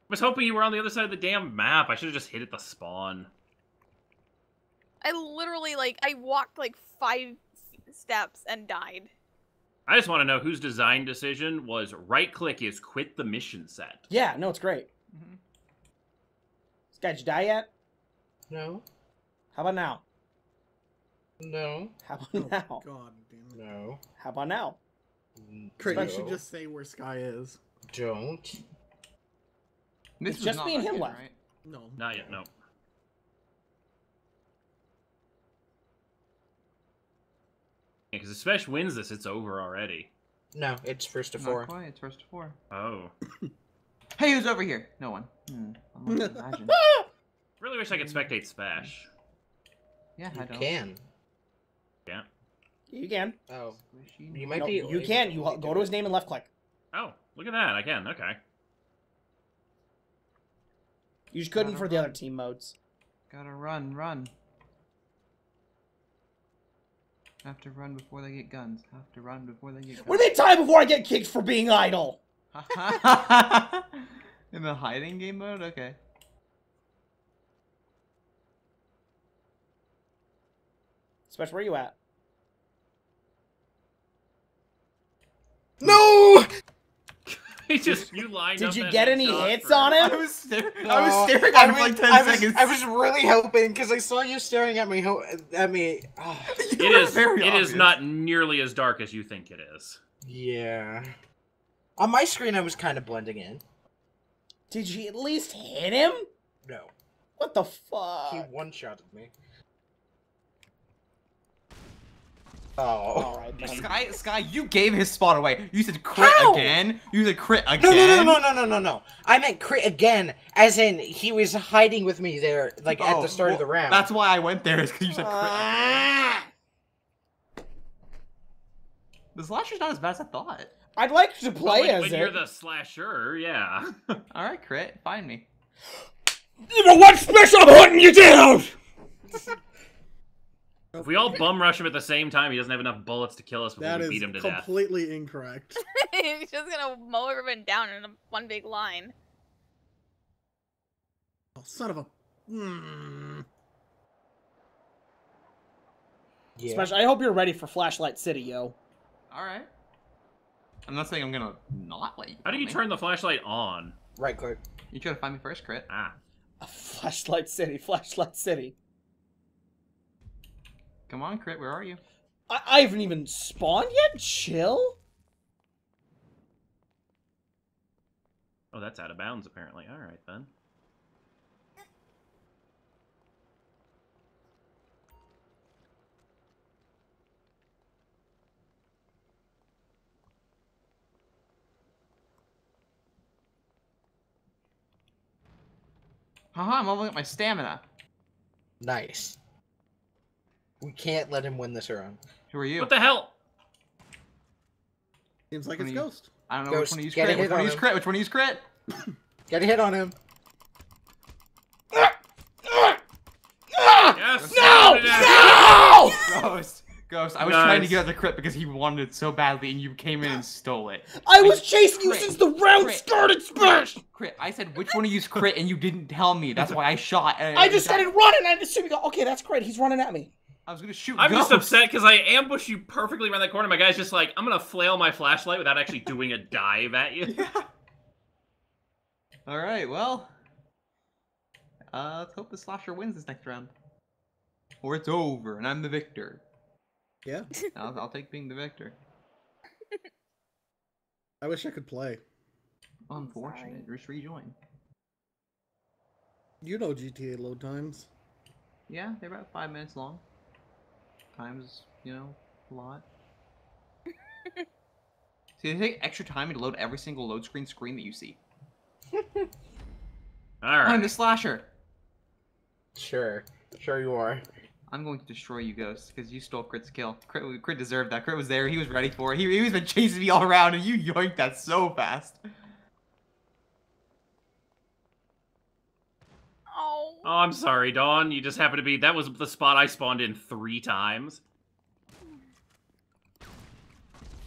was hoping you were on the other side of the damn map. I should have just hit at the spawn. I literally, like, I walked, like, 5 steps and died. I just want to know whose design decision was right-click is quit the mission set. Yeah, no, it's great. Mm-hmm. This guy, did you die yet? No. How about now? No. How about now? God damn it. No. How about now? No. You should just say where Sky is. Don't. It's just me and him left. Right? No. Not yet, no. Yeah, because if Spesh wins this, it's over already. No, it's first to 4. Not quite, it's first to 4. Oh. Hey, who's over here? No one. I'm not gonna imagine. Really wish I could spectate Spesh. Yeah, I don't. You can. Yeah. You can. Oh. You might be. You can. You go to his name and left click. Oh, look at that. I can. Okay. You just couldn't for the other team modes. Gotta run. Have to run before they get guns. Have to run before they get guns. What do they time before I get kicked for being idle? In the hiding game mode? Okay. Spesh, where are you at? No! He just, you lined up. Did you get any hits on him? I was staring at him for like 10 seconds. I was really hoping because I saw you staring at me. Oh. It is not nearly as dark as you think it is. Yeah. On my screen, I was kind of blending in. Did you at least hit him? No. What the fuck? He one-shotted me. Oh. All right, Sky, you gave his spot away. You said crit again. You said crit again. No. I meant crit again, as in he was hiding with me there, like at the start of the round. That's why I went there, is because you said crit again. The slasher's not as bad as I thought. I'd like to play as when you're the slasher, yeah. All right, crit, find me. You know what, Spesh? I'm hunting you down. If we all bum rush him at the same time, he doesn't have enough bullets to kill us before we beat him to death. That is completely incorrect. He's just gonna mow everyone down in one big line. Oh, son of a... Yeah. Spesh, I hope you're ready for Flashlight City, yo. Alright. I'm not saying I'm gonna not let you. How do you turn the flashlight on? Right click. You try to find me first, Crit. Flashlight City. Come on, Crit, where are you? I haven't even spawned yet? Chill? Oh, that's out of bounds, apparently. Alright, then. Haha, I'm leveling up my stamina. Nice. We can't let him win this round. Who are you? What the hell? Seems like it's Ghost. I don't know which one to use crit. Which one to use crit? Get a hit on him. Yes. No! Ghost! Ghost, I was trying to get out the crit because he wanted it so badly, and you came in and stole it. I was chasing you since the round started, Spesh! Crit. I said, which one of you's crit, and you didn't tell me. That's why I shot. And I just started running, and I assumed, okay, that's crit. He's running at me. I was gonna shoot Ghost. I'm just upset because I ambushed you perfectly around that corner. My guy's just like, I'm gonna flail my flashlight without actually doing a dive at you. Yeah. All right, well, let's hope the slasher wins this next round, or it's over and I'm the victor. Yeah. I'll take being the victor. I wish I could play. Unfortunate. Just rejoin. You know GTA load times. Yeah, they're about 5 minutes long. Times, you know, a lot. See, they take extra time to load every single load screen that you see. All right. I'm the slasher. Sure. Sure you are. I'm going to destroy you, Ghost, because you stole Crit's kill. Crit deserved that. Crit was there. He was ready for it. He been chasing me all around, and you yoinked that so fast. Oh. Oh, I'm sorry, Dawn. You just happened to be... That was the spot I spawned in 3 times.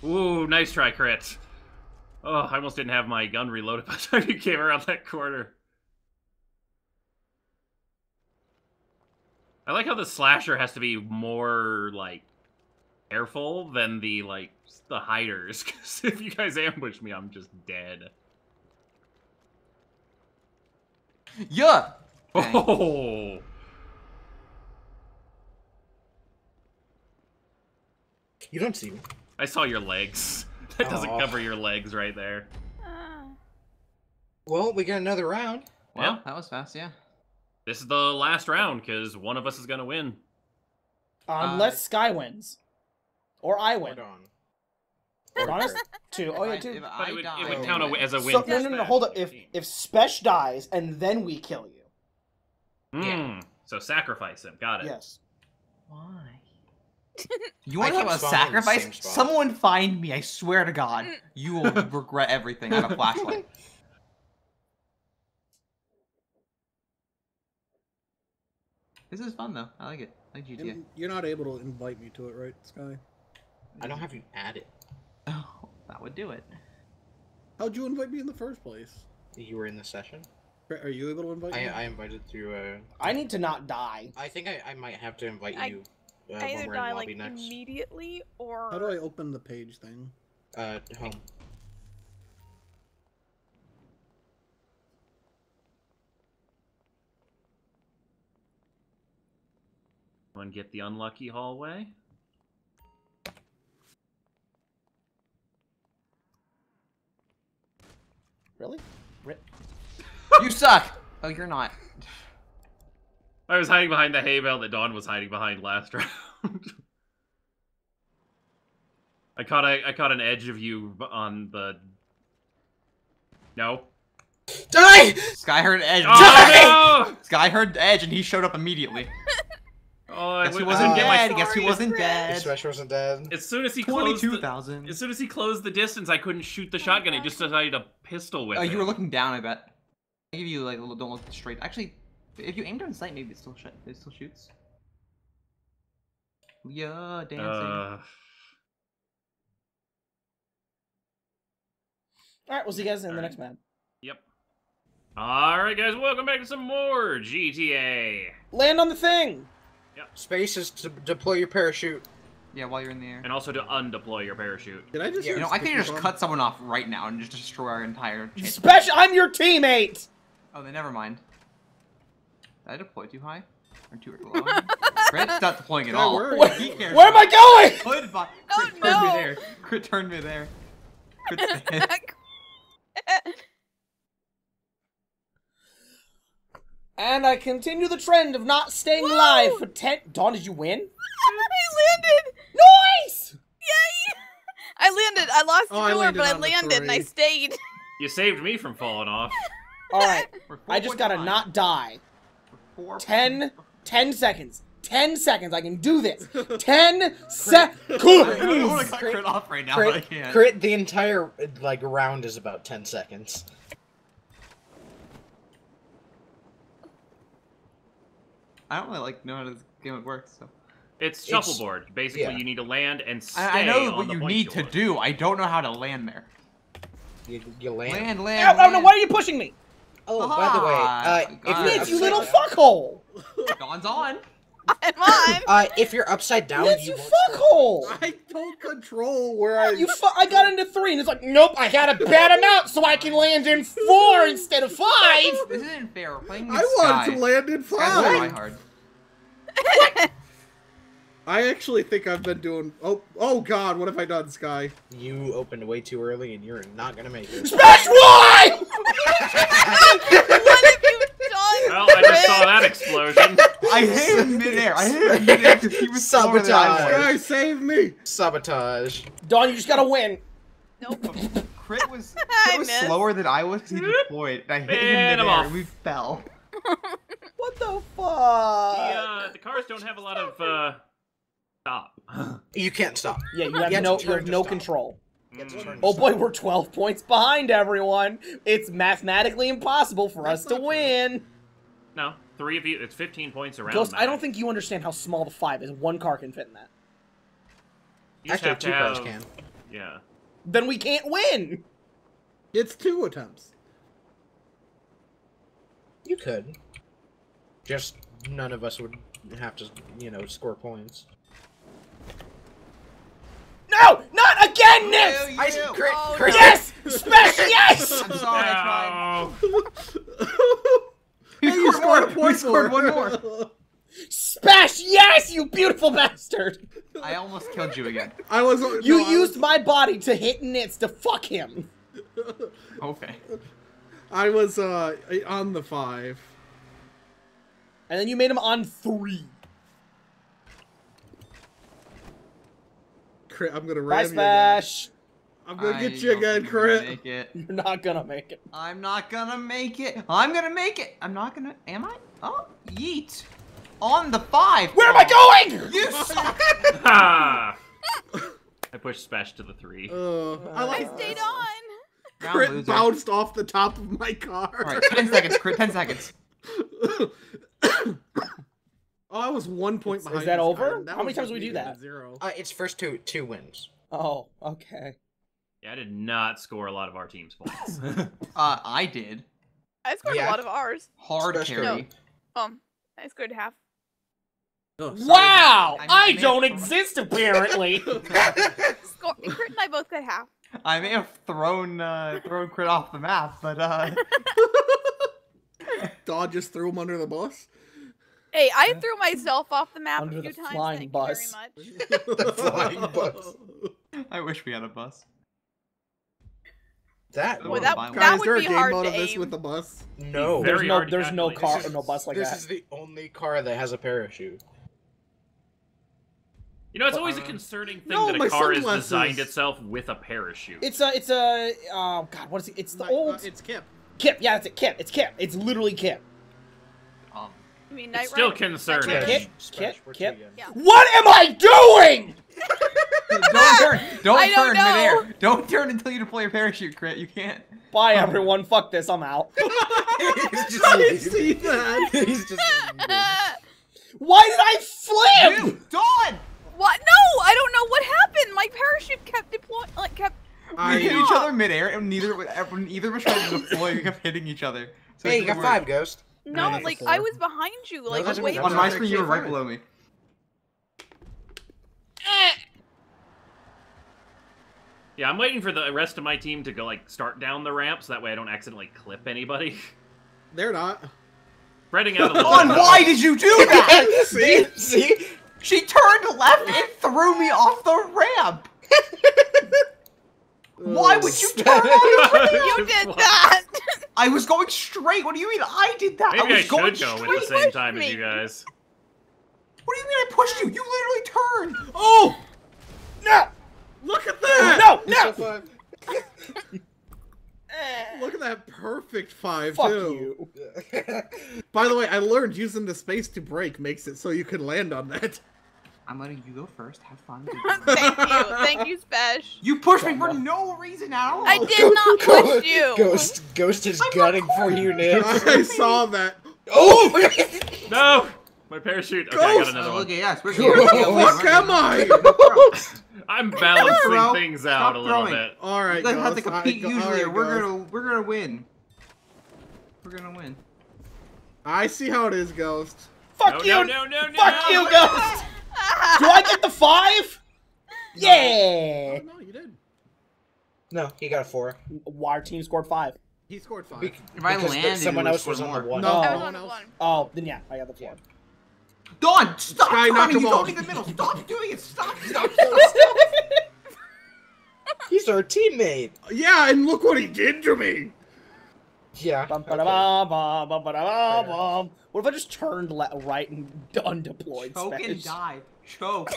Ooh, nice try, Crit. Oh, I almost didn't have my gun reloaded by the time you came around that corner. I like how the slasher has to be more, like, careful than the, like, the hiders. Because if you guys ambush me, I'm just dead. Yeah! Oh! You don't see me. I saw your legs. That doesn't cover your legs right there. Well, we got another round. Well, yeah. That was fast, yeah. This is the last round, because one of us is going to win. Unless Sky wins. Or I win. Or honest? Two. Oh, yeah, two. But it would count as a win. So, no, hold up. If Spesh dies, and then we kill you. Yeah. So sacrifice him. Got it. Yes. Why? You want to talk about sacrifice? Someone find me, I swear to God. You will regret everything on a flashlight. This is fun, though. I like it. I like GTA. You're not able to invite me to it, right, Sky? I don't have you added. Oh, that would do it. How'd you invite me in the first place? You were in the session. Are you able to invite me? I invited you. I need to not die. I think I might have to invite you. I either die, like, immediately, or... How do I open the page thing? Home. One get the unlucky hallway. Really? Rip. You suck! Oh, you're not. I was hiding behind the hay bale that Dawn was hiding behind last round. I caught an edge of you on the... No. Die! Sky heard edge. Oh, no! Sky heard edge and he showed up immediately. Oh, guess he wasn't dead. Guess he wasn't dead. Spesh wasn't dead. As soon as he closed the, distance, I couldn't shoot the shotgun. He just decided to pistol with it. Oh, you were looking down. I bet. I give you like a little. Don't look straight. Actually, if you aimed on sight, maybe it still shoots. Yeah, dancing. All right, we'll see you guys in the next map. Yep. All right, guys, welcome back to some more GTA. Land on the thing. Yep. Space is to deploy your parachute. Yeah, while you're in the air. And also to undeploy your parachute. Did I just? Yeah, you know, I can just cut someone off right now and just destroy our entire. Spesh, I'm your teammate. Oh, then never mind. Did I deploy too high or too low? Crit's not deploying at all. Where am I going? Crit turned me there. Crit turned me there. And I continue the trend of not staying alive for 10. Dawn, did you win? I landed. Nice. Yay! I landed. I lost the door, but I landed and I stayed. You saved me from falling off. All right. I just gotta not die. 10 seconds. 10 seconds. I can do this. 10 seconds. Cool. I want to cut Crit off right now, but I can't. Crit. The entire like round is about 10 seconds. I don't really know how this game works, so... It's shuffleboard. Basically, yeah. You need to land and stay I know what you need to do. I don't know how to land there. You land. Land, oh, no, why are you pushing me? Oh, by the way, if Nitz, you little fuckhole! Dawn's on. I'm on. If you're upside down, Nitz, you fuckhole! I don't control where I... I got into 3, and it's like, nope, I gotta bat him out so I can land in 4 instead of 5! This isn't fair, we're playing this I wanted to land in 5! What? I actually think I've been doing... Oh god, what have I done, Sky? You opened way too early and you're not gonna make it. Spesh, why?! What have you done? Well, I just saw that explosion. I hit him midair. I hit him midair because he was sabotage. Sky, save me! Sabotage. Dawn, you just gotta win. Nope. Crit was slower than I was because he deployed. And I hit him midair and we fell. What the fuck? The cars don't have a lot of, stop. You can't stop. Yeah, you have no control. Oh boy, we're 12 points behind everyone. It's mathematically impossible for us to win. No, 3 of you, it's 15 points around. Ghost, I don't think you understand how small the 5 is. 1 car can fit in that. You actually, have 2 cars can. Yeah. Then we can't win. It's 2 attempts. You could. Just none of us would have to, you know, score points. No! Not again, Nitz! I said crit! Yes! Spesh, yes! I'm sorry, I tried. You scored a point, scored 1 more. Spesh, yes, you beautiful bastard! I almost killed you again. I was. You used my body to hit Nitz to fuck him. Okay. I was, on the 5. And then you made him on 3. Crit, I'm gonna ram you again. I'm gonna get you again, Crit. You're not gonna make it. I'm not gonna make it. I'm gonna make it. I'm not gonna. Am I? Oh, yeet. On the 5. Where am I going? You suck. I pushed Spesh to the 3. I stayed on. Crit bounced off the top of my car. All right, 10 seconds, Crit. 10 seconds. Oh, I was 1 point behind. Is that over? How many times do we do that? 0. It's first 2 wins. Oh, okay. Yeah, I did not score a lot of our team's points. I did. I scored a lot of ours. Hard carry. No. I scored half. Oh, wow! I don't exist apparently. Crit and I both got half. I may have thrown Crit off the map, but Dawn just threw him under the bus. Hey, I threw myself off the map a few times. Thank you very much. The flying bus. I wish we had a bus. That would be hard to aim. Is there a game mode of this with the bus? No. There's no car or no bus like that. This is the only car that has a parachute. You know, it's always a concerning thing that a car is designed itself with a parachute. It's a, oh god, what is it? It's the old... It's Kip. Kip, yeah, that's it. Kip. It's Kip. It's literally Kip. I mean, it's still concerning. Kip. Yeah. What am I doing? Don't turn. Don't turn midair. Don't turn until you deploy a parachute, Crit. You can't. Bye, everyone. Fuck this. I'm out. He's just Why did I flip? Dude, Dawn. What? No, I don't know what happened. My parachute kept deploying. Like kept. We hit each other midair, and neither of us tried to deploy. We kept hitting each other. So hey, you got 5, Ghost. No, like, I was behind you, like, way on my screen, you were right below me. Yeah, I'm waiting for the rest of my team to go, like, start down the ramp, so that way I don't accidentally clip anybody. They're not. Spreading out a little bit. Why did you do that? See? She turned left and threw me off the ramp! Why would you turn on You did that! I was going straight. What do you mean I did that? Maybe I was going straight at the same time as you guys. What do you mean I pushed you? You literally turned. Oh! No! Look at that! No! Look at that perfect 5, fuck too. You. By the way, I learned using the space to brake makes it so you can land on that. I'm letting you go first. Have fun. Thank you, Spesh. You pushed me for no reason at all. I did not push you. Ghost is gunning for you, Nitz. I saw that. Oh! No! My parachute. Okay, Ghost! I got another one. Okay, yes, we're here. What am I? I'm balancing things out a little bit. All right, you guys have to compete usually. We're gonna win. We're gonna win. I see how it is, Ghost. Fuck you! No, fuck you, Ghost! Do I get the 5? Yeah! No, you did. No, he got a 4. Our team scored 5. He scored 5. If I landed, someone else was on the 1. No, everyone was on 1. Oh, then yeah, I got the 4. Dawn, stop climbing! You don't get the middle! Stop doing it! Stop! He's our teammate! Yeah, and look what he did to me! Yeah. Okay. What if I just turned right and undeployed? Choke Spesh? And die. Choke.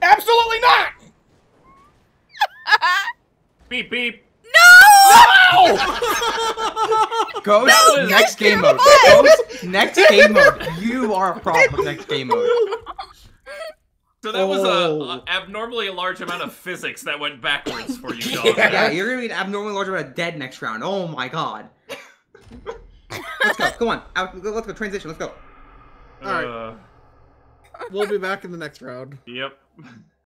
Absolutely not! Beep beep. No! Ghost, no, next game mode. Ghost, next game mode. You are a problem. Next game mode. So that was an abnormally large amount of physics that went backwards for you, dog. Yeah, you're gonna be an abnormally large amount of dead next round. Oh my god. Let's go. Come on. Let's go. Transition. Let's go. All right. We'll be back in the next round. Yep.